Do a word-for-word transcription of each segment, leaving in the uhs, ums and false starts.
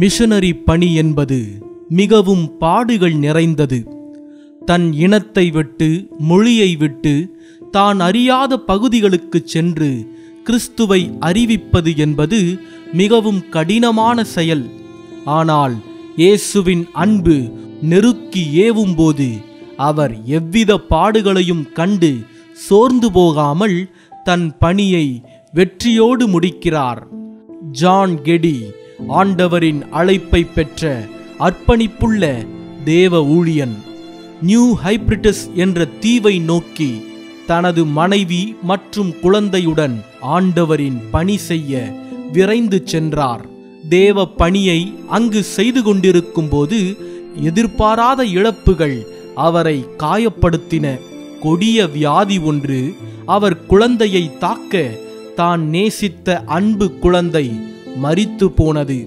Missionary பணி என்பது மிகவும் பாடுகள் நிறைந்தது. தன் இனத்தை விட்டு மொழியை விட்டு தான் அறியாத பகுதிகளுக்கு சென்று கிறிஸ்துவை அறிவிப்பது என்பது மிகவும் கடினமான செயல். ஆனால் இயேசுவின் அன்பு நெருக்கி ஏவும்போது அவர் எவ்வித பாடுகளையும் கண்டு சோர்ந்து போகாமல் தன் பணியை வெற்றியோடு முடிக்கிறார். ஜான் கெடி ஆண்டவரின் அழைப்பை பெற்ற அர்ப்பணிப்புள்ள தேவ ஊழியன் நியூ ஹைப்ரிட்டஸ் என்ற தீவை நோக்கி தனது மனைவி மற்றும் குழந்தையுடன் ஆண்டவரின் பணி செய்ய விரைந்து சென்றார். தேவ பணியை அங்கு செய்து கொண்டிருக்கும் போது எதிர்பாராத இழப்புகள் அவரை காயப்படுத்தின. கொடிய வியாதி ஒன்று அவர் குழந்தையை தாக்க தான் நேசித்த அன்பு குழந்தை மரித்து போனது.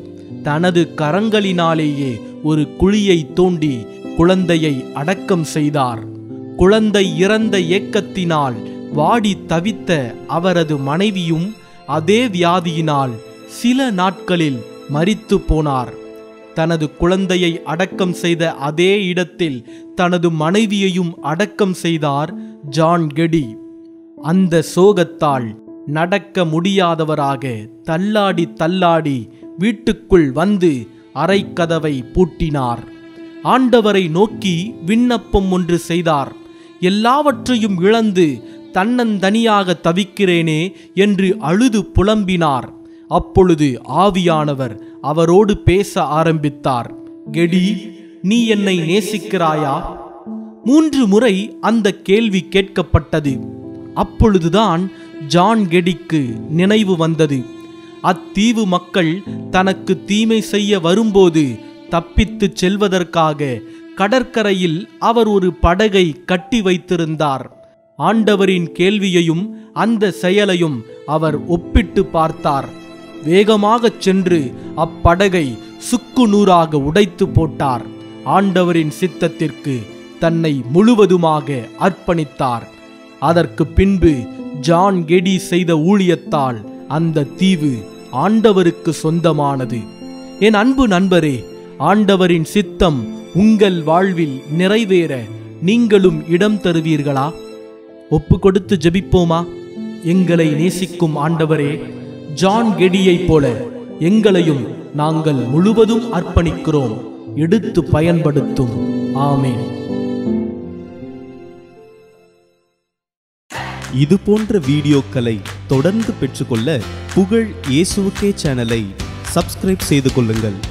தனது கரங்களினாலேயே ஒரு குழியை தோண்டி குழந்தையை அடக்கம் செய்தார். குழந்தை இறந்த ஏக்கத்தினால் வாடி தவித்த அவரது மனைவியும் அதே வியாதியினால் சில நாட்களில் மரித்து போனார். தனது குழந்தையை அடக்கம் செய்த அதே இடத்தில் தனது மனைவியையும் அடக்கம் செய்தார் ஜான் கெடி. அந்த சோகத்தால் நடக்க முடியாதவராக தள்ளாடி தள்ளாடி வீட்டுக்குள் வந்து அறைக்கதவை பூட்டினார். ஆண்டவரை நோக்கி விண்ணப்பம் ஒன்று செய்தார். எல்லாவற்றையும் இழந்து தன்னந்தனியாக தவிக்கிறேனே என்று அழுது புலம்பினார். அப்பொழுது ஆவியானவர் அவரோடு பேச ஆரம்பித்தார். கெடி, நீ என்னை நேசிக்கிறாயா? மூன்று முறை அந்த கேள்வி கேட்கப்பட்டது. அப்பொழுதுதான் ஜான் கெடிக்கு நினைவு வந்தது. அத்தீவு மக்கள் தனக்கு தீமை செய்ய வரும்போது தப்பித்து செல்வதற்காக கடற்கரையில் அவர் ஒரு படகை கட்டி வைத்திருந்தார். ஆண்டவரின் கேள்வியையும் அந்த செயலையும் அவர் ஒப்பிட்டு பார்த்தார். வேகமாகச் சென்று அப்படகை சுக்கு நூறாக உடைத்து போட்டார். ஆண்டவரின் சித்தத்திற்கு தன்னை முழுவதுமாக அர்ப்பணித்தார். அதற்கு பின்பு ஜான் கெடி செய்த ஊழியத்தால் அந்த தீவு ஆண்டவருக்கு சொந்தமானது. என் அன்பு நண்பரே, ஆண்டவரின் சித்தம் உங்கள் வாழ்வில் நிறைவேற நீங்களும் இடம் தருவீர்களா? ஒப்பு கொடுத்து ஜெபிப்போமா? எங்களை நேசிக்கும் ஆண்டவரே, ஜான் கெடியை போல எங்களையும் நாங்கள் முழுவதும் அர்ப்பணிக்கிறோம். எடுத்து பயன்படுத்தும். ஆமென். இது போன்ற வீடியோக்களை தொடர்ந்து பெற்றுக்கொள்ள புகழ் இயேசுவுக்கே சேனலை சப்ஸ்கிரைப் செய்து கொள்ளுங்கள்.